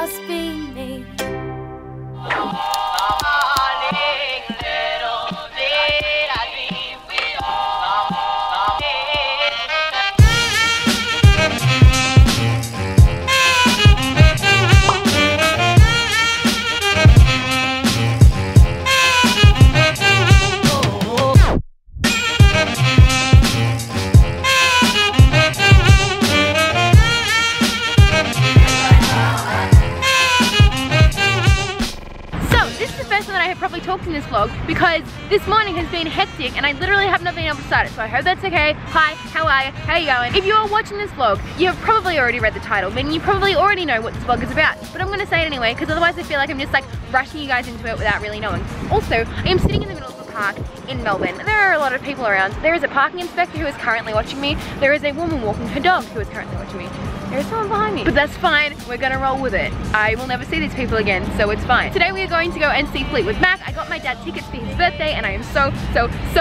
must be me. Talked in this vlog because this morning has been hectic and I literally have not been able to start it, so I hope that's okay. Hi, how are you? How are you going? If you are watching this vlog, you have probably already read the title, meaning you probably already know what this vlog is about, but I'm going to say it anyway because otherwise I feel like I'm just like rushing you guys into it without really knowing. Also, I am sitting in the middle of a park in Melbourne and there are a lot of people around. There is a parking inspector who is currently watching me. There is a woman walking her dog who is currently watching me. There's someone behind me. But that's fine, we're gonna roll with it. I will never see these people again, so it's fine. Today we are going to go and see Fleetwood Mac. I got my dad tickets for his birthday and I am so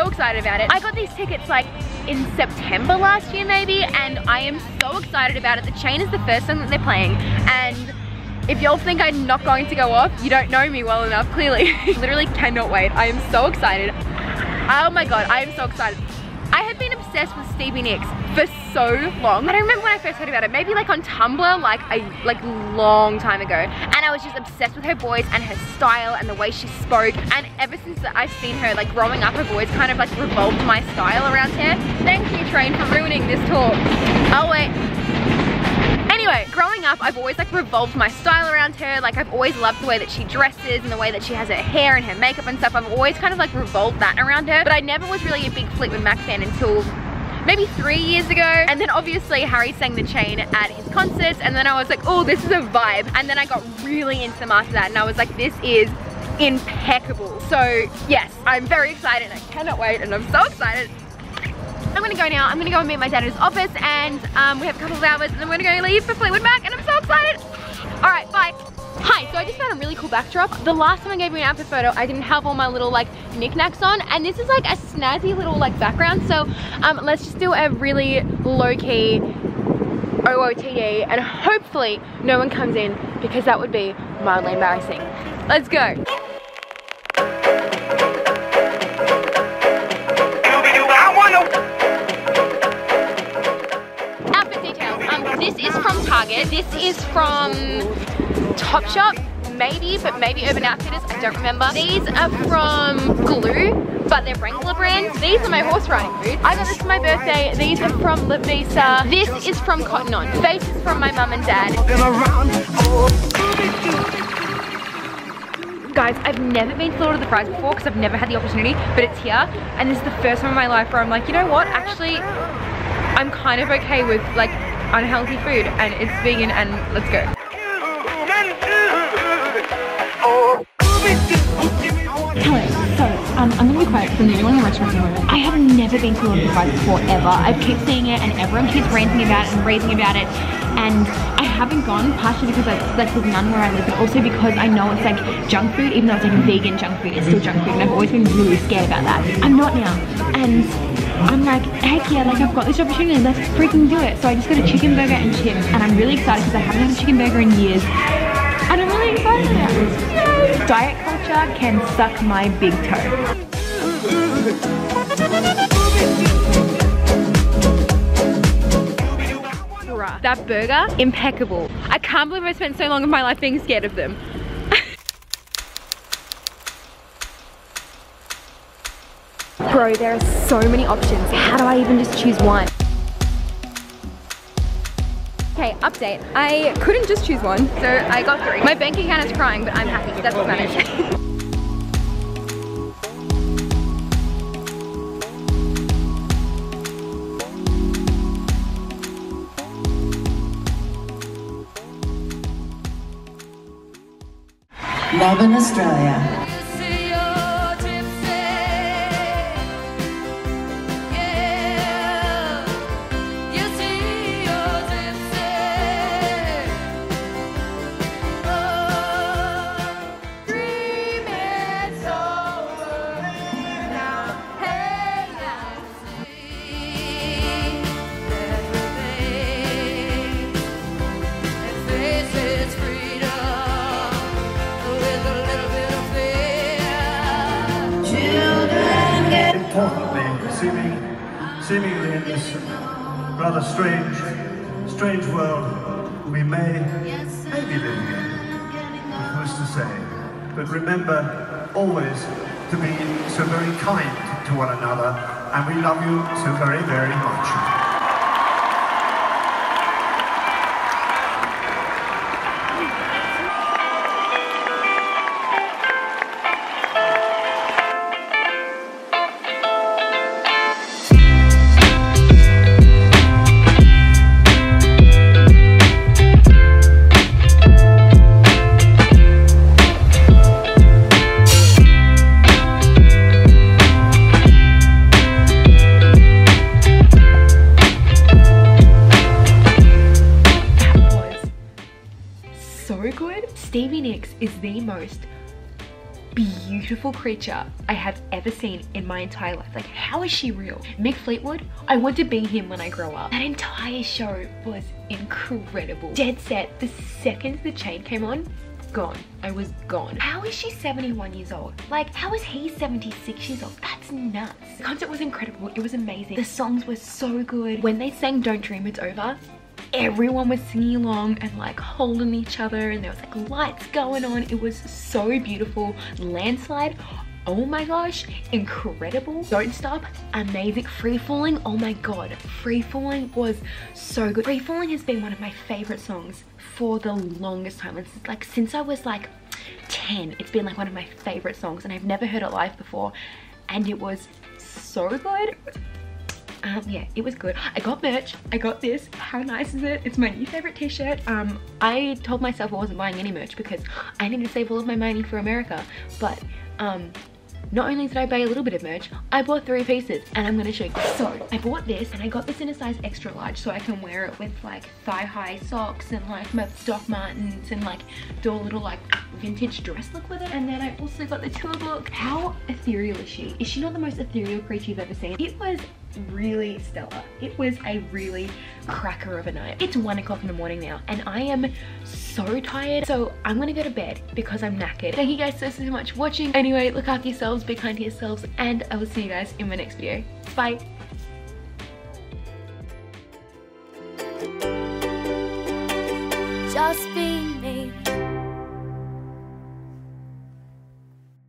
excited about it. I got these tickets like in September last year maybe, and I am so excited about it. The Chain is the first song that they're playing, and if y'all think I'm not going to go off, you don't know me well enough, clearly. Literally cannot wait, I am so excited. Oh my God, I am so excited. I have been obsessed with Stevie Nicks for so long. I don't remember when I first heard about it, maybe like on Tumblr, like a long time ago. And I was just obsessed with her voice and her style and the way she spoke. And ever since that I've seen her, like growing up, her voice kind of like revolved my style around here. Thank you, train, for ruining this talk. Oh wait. Anyway, growing up, I've always like revolved my style around her. Like I've always loved the way that she dresses and the way that she has her hair and her makeup and stuff. I've always kind of like revolved that around her. But I never was really a big Fleetwood Mac fan until maybe 3 years ago. And then obviously Harry sang The Chain at his concerts. And then I was like, oh, this is a vibe. And then I got really into them after that. And I was like, this is impeccable. So yes, I'm very excited. I cannot wait and I'm so excited. I'm gonna go now. I'm gonna go and meet my dad at his office, and we have a couple of hours and then we're gonna go leave for Fleetwood Mac and I'm so excited. All right, bye. Hi, so I just found a really cool backdrop. The last time I gave you an outfit photo, I didn't have all my little like knickknacks on, and this is like a snazzy little like background. So let's just do a really low-key OOTD and hopefully no one comes in because that would be mildly embarrassing. Let's go. This is from Topshop, maybe, but maybe Urban Outfitters, I don't remember. These are from Glue, but they're Wrangler brands. These are my horse riding boots. I got this for my birthday. These are from Lip Vista. This is from Cotton On. Face is from my mum and dad. Guys, I've never been to Lord of the Fries before because I've never had the opportunity, but it's here, and this is the first time in my life where I'm like, you know what, actually, I'm kind of okay with like unhealthy food, and it's vegan, and let's go. Hello, so I'm gonna be quiet because I'm the only one in the restaurant at the moment. I have never been to Lord of the Fries before, ever. I've kept seeing it and everyone keeps ranting about it and raving about it, and I haven't gone, partially because there's none where I live, but also because I know it's like junk food. Even though it's like vegan junk food, it's still junk food, and I've always been really scared about that. I'm not now, and I'm like, heck yeah, like I've got this opportunity, let's freaking do it. So I just got a chicken burger and chips, and I'm really excited because I haven't had a chicken burger in years, and I'm really excited about it. Yay! Diet culture can suck my big toe. That burger, impeccable. I can't believe I spent so long of my life being scared of them. Bro, there are so many options. How do I even just choose one? Okay, update. I couldn't just choose one, so I got three. My bank account is crying, but I'm happy. That's what matters. Melbourne, Australia. It's freedom. seemingly in this rather strange world we may be living in. Who's to say? But remember always to be so very kind to one another, and we love you so very, very much. Stevie Nicks is the most beautiful creature I have ever seen in my entire life. Like, how is she real? Mick Fleetwood, I want to be him when I grow up. That entire show was incredible. Dead set, the second The Chain came on, gone. I was gone. How is she 71 years old? Like, how is he 76 years old? That's nuts. The concert was incredible, it was amazing. The songs were so good. When they sang Don't Dream It's Over, everyone was singing along and like holding each other, and there was like lights going on. It was so beautiful. Landslide, oh my gosh, incredible. Don't Stop, amazing. Free Fallin', oh my god, Free Fallin' was so good. Free Fallin' has been one of my favorite songs for the longest time. It's like since I was like 10, it's been like one of my favorite songs, and I've never heard it live before, and it was so good. Yeah, it was good. I got merch. I got this. How nice is it? It's my new favorite t-shirt. I told myself I wasn't buying any merch because I need to save all of my money for America. But not only did I buy a little bit of merch, I bought 3 pieces, and I'm going to show you. So I bought this, and I got this in a size extra large so I can wear it with like thigh-high socks and like my Doc Martens and like do a little like vintage dress look with it. And then I also got the tour book. How ethereal is she? Is she not the most ethereal creature you've ever seen? It was really stellar. It was a really cracker of a night. It's 1 o'clock in the morning now, and I am so tired, so I'm gonna go to bed because I'm knackered. Thank you guys so much for watching. Anyway, look after yourselves, be kind to yourselves, and I will see you guys in my next video. Bye. Just be